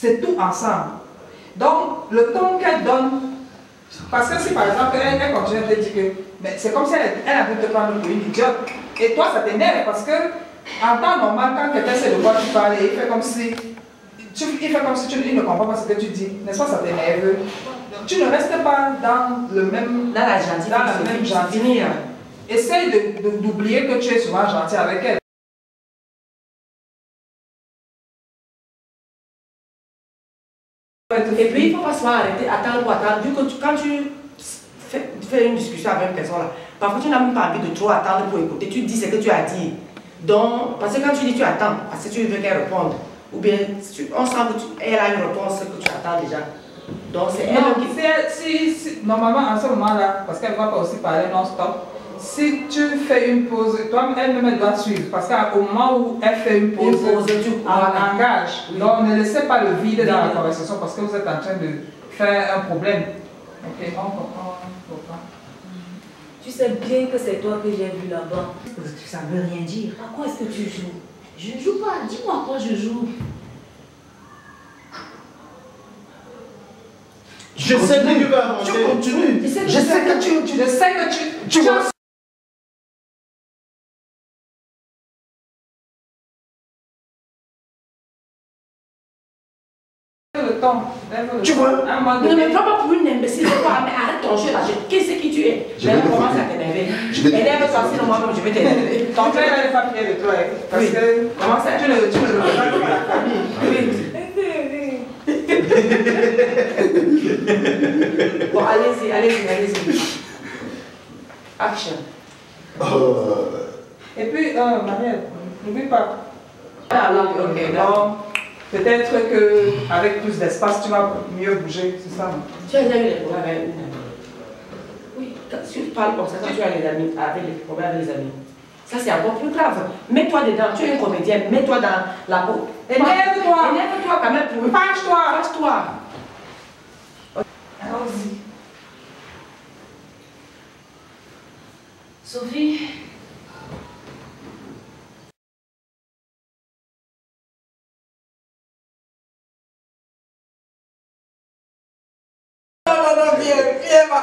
C'est tout ensemble. Donc, le ton qu'elle donne, parce que si par exemple, elle continue de te dire que mais c'est comme si elle a voulu te prendre pour une idiote, et toi ça t'énerve parce que, en temps normal, quand quelqu'un sait de quoi tu parles, il fait comme si il ne comprend pas ce que tu dis, n'est-ce pas, ça t'énerve. Tu ne restes pas dans le même gentil. Essaye d'oublier que tu es souvent gentil avec elle. Et puis il ne faut pas seulement arrêter, attendre ou attendre. Vu que quand tu fais une discussion avec une personne, là, parfois tu n'as même pas envie de trop attendre pour écouter. Tu dis ce que tu as dit. Donc, parce que quand tu dis tu attends, parce que tu veux qu'elle réponde. Ou bien, on sent qu'elle a une réponse que tu attends déjà. Donc c'est elle qui... Si, normalement, en ce moment-là, parce qu'elle ne va pas aussi parler non-stop, si tu fais une pause, toi elle-même doit suivre. Parce qu'au moment où elle fait une pause, elle engage. Oui. Donc ne laissez pas le vide dans la conversation parce que vous êtes en train de faire un problème. Ok, on comprend. Tu sais bien que c'est toi que j'ai vu là-bas. Ça ne veut rien dire. À quoi est-ce que tu joues? Je ne joue pas. Dis-moi à quoi je joue. Je sais que tu vas avancer. Tu continues. Je sais que tu... Tu vois? Ne me prends pas pour une imbécile, mais arrête ton jeu là, qu'est-ce que tu es? Elle commence à t'énerver. Élève-toi, sinon moi-même je vais t'énerver. Ton frère a les papiers de toi, parce que comment ça, tu le regardes comme la famille. Bon, allez-y, allez-y, allez-y. Action. Et puis, Marielle, n'oublie pas. Ah, non, ok, non. Peut-être qu'avec plus d'espace, tu vas mieux bouger, c'est ça? Tu as déjà eu des problèmes avec une amie? Oui, si tu parles comme ça, quand tu as des problèmes avec les amis, ça c'est encore plus grave. Mets-toi dedans, tu es une comédienne, mets-toi dans la peau. Énerve-toi! Énerve-toi quand même pour eux. Fâche-toi! Fâche-toi! Allons-y. Sophie? Non,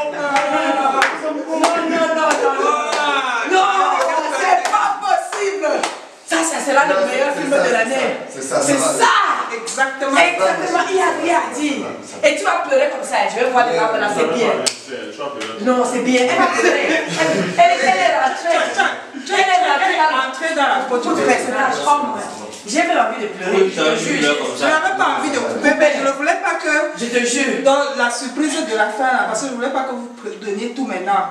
non, c'est pas possible, ça c'est l'un des meilleurs films de l'année, c'est ça, exactement, il a rien à dire, et tu vas pleurer comme ça, je vais voir les femmes là, c'est bien, non, c'est bien, elle va pleurer, elle est rentrée dans la photo du personnage, j'avais envie de pleurer, je te jure, je n'avais pas envie de couper, mais je ne voulais pas que, je te jure, dans la surprise de la fin, parce que je ne voulais pas que vous donniez tout maintenant,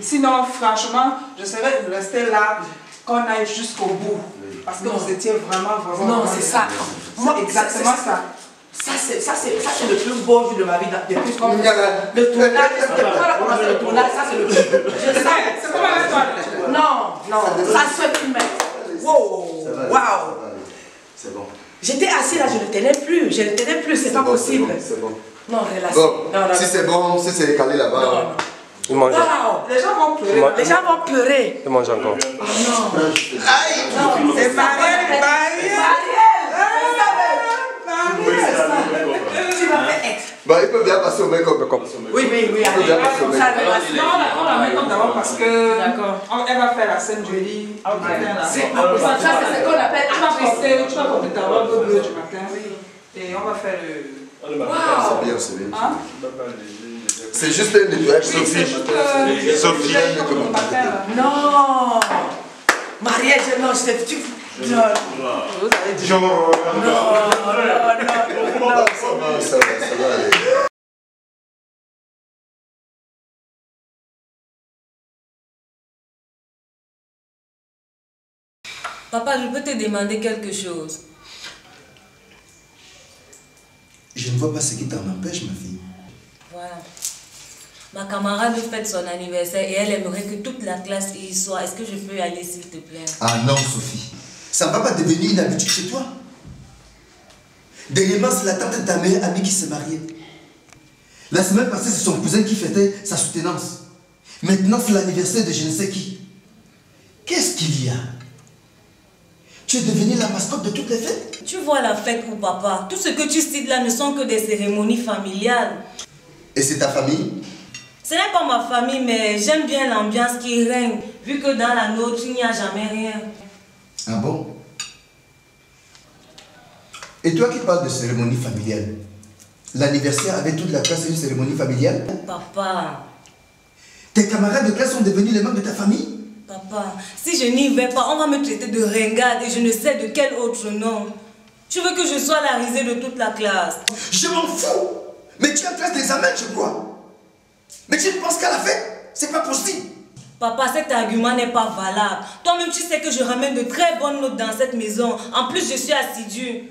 sinon franchement, je serais restée là, qu'on aille jusqu'au bout, parce que vous étiez vraiment... Non, c'est ça, moi exactement ça. Ça c'est le plus beau jour de ma vie depuis qu'on le tournage, ça c'est le plus beau. Je sais, c'est comme avec toi. Non, ça se filme. Wow, wow. C'est bon. J'étais assise là, je ne tenais plus, c'est pas possible. C'est bon. Non, relax. Si c'est bon, si c'est calé là-bas. Wow, les gens vont pleurer. Les gens vont pleurer. Ils mangent encore. Oh non. Aïe, non, c'est Marielle. Bah, il peut bien passer au make-up. Oui, allez, on la make-up d'abord parce que elle va faire la scène jolie. Ça c'est ce qu'on appelle actrice. Tu vas porter ta robe bleue du matin et on va faire le... C'est bien, c'est bien. C'est juste un nettoyage, Sophie. Non, Marielle, non, ça va aller. Papa, je peux te demander quelque chose. Je ne vois pas ce qui t'en empêche, ma fille. Voilà. Ma camarade fête son anniversaire et elle aimerait que toute la classe y soit. Est-ce que je peux y aller, s'il te plaît? Ah non, Sophie. ça ne va pas devenir une habitude chez toi. Dernièrement, c'est la tante de ta meilleure amie qui s'est mariée. La semaine passée, c'est son cousin qui fêtait sa soutenance. Maintenant, c'est l'anniversaire de je ne sais qui. Qu'est-ce qu'il y a? Tu es devenue la mascotte de toutes les fêtes? Tu vois la fête, mon papa. Tout ce que tu cites là ne sont que des cérémonies familiales. Et c'est ta famille? Ce n'est pas ma famille, mais j'aime bien l'ambiance qui règne, vu que dans la nôtre, il n'y a jamais rien. Ah bon? Et toi qui parles de cérémonie familiale, l'anniversaire avec toute la classe est une cérémonie familiale? Papa... Tes camarades de classe sont devenus les membres de ta famille? Papa, si je n'y vais pas, on va me traiter de ringarde et je ne sais de quel autre nom. Tu veux que je sois la risée de toute la classe? Je m'en fous! Mais tu es en classe d'examen, je crois. Mais tu ne penses qu'à la fête? C'est pas possible. Papa, cet argument n'est pas valable. Toi-même, tu sais que je ramène de très bonnes notes dans cette maison. En plus, je suis assidue.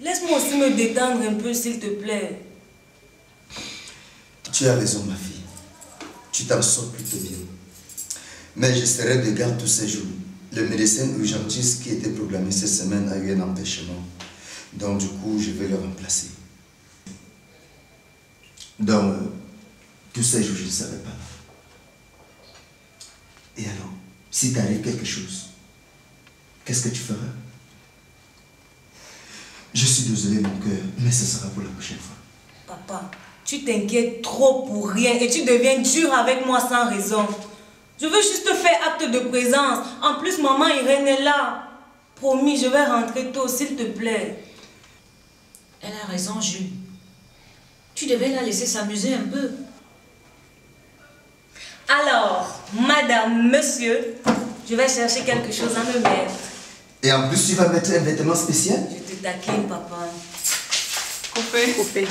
Laisse-moi aussi me détendre un peu, s'il te plaît. Tu as raison, ma fille. Tu t'en sors plutôt bien. Mais je serai de garde tous ces jours. Le médecin urgentiste qui était programmé cette semaine a eu un empêchement. Donc du coup, je vais le remplacer. Donc, tous ces jours, je ne savais pas. Et alors, si t'arrive quelque chose, qu'est-ce que tu feras? Je suis désolé, mon cœur, mais ce sera pour la prochaine fois. Papa, tu t'inquiètes trop pour rien et tu deviens dur avec moi sans raison. Je veux juste faire acte de présence. En plus, maman Irène est là. Promis, je vais rentrer tôt, s'il te plaît. Elle a raison, Jules. Tu devais la laisser s'amuser un peu. Alors, madame, monsieur, je vais chercher quelque chose à me mettre. Et en plus, tu vas mettre un vêtement spécial? Je te taquine, papa. Coupé. Coupé.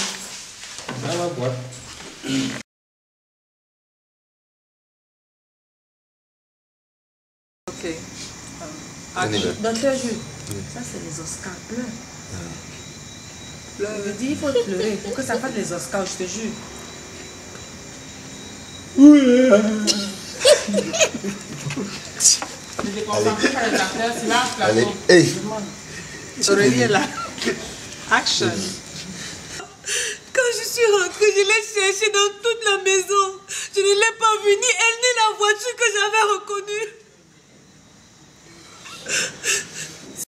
Dans la boîte. Docteur Jules, ça c'est les Oscars, pleure. Pleure. Je dis, il faut pleurer pour que ça fasse les Oscars, je te jure. Je vais concentrer sur les acteurs, c'est là, Allez, hey. Aurélie est là. Action. Quand je suis rentrée, je l'ai cherchée dans toute la maison. Je ne l'ai pas vue, ni elle, ni la voiture que j'avais reconnue.